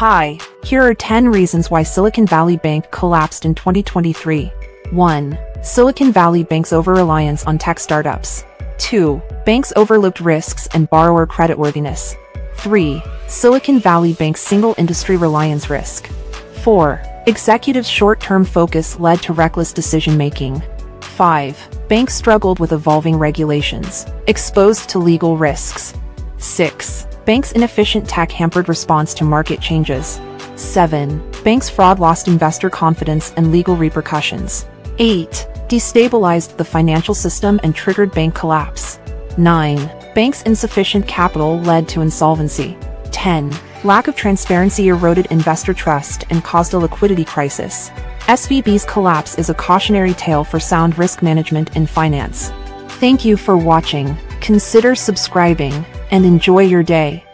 Hi, here are 10 reasons why Silicon Valley Bank collapsed in 2023. 1. Silicon Valley Bank's over-reliance on tech startups. 2. Banks overlooked risks and borrower creditworthiness. 3. Silicon Valley Bank's single industry reliance risk. 4. Executives' short-term focus led to reckless decision-making. 5. Banks struggled with evolving regulations, exposed to legal risks. 6. Banks' inefficient tech hampered response to market changes. 7. Banks' fraud lost investor confidence and legal repercussions. 8. Destabilized the financial system and triggered bank collapse. 9. Banks' insufficient capital led to insolvency. 10. Lack of transparency eroded investor trust and caused a liquidity crisis. SVB's collapse is a cautionary tale for sound risk management in finance. Thank you for watching. Consider subscribing and enjoy your day.